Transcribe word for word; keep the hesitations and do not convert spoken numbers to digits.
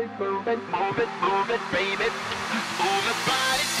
it, move it, move it, move it, baby. Move it, body.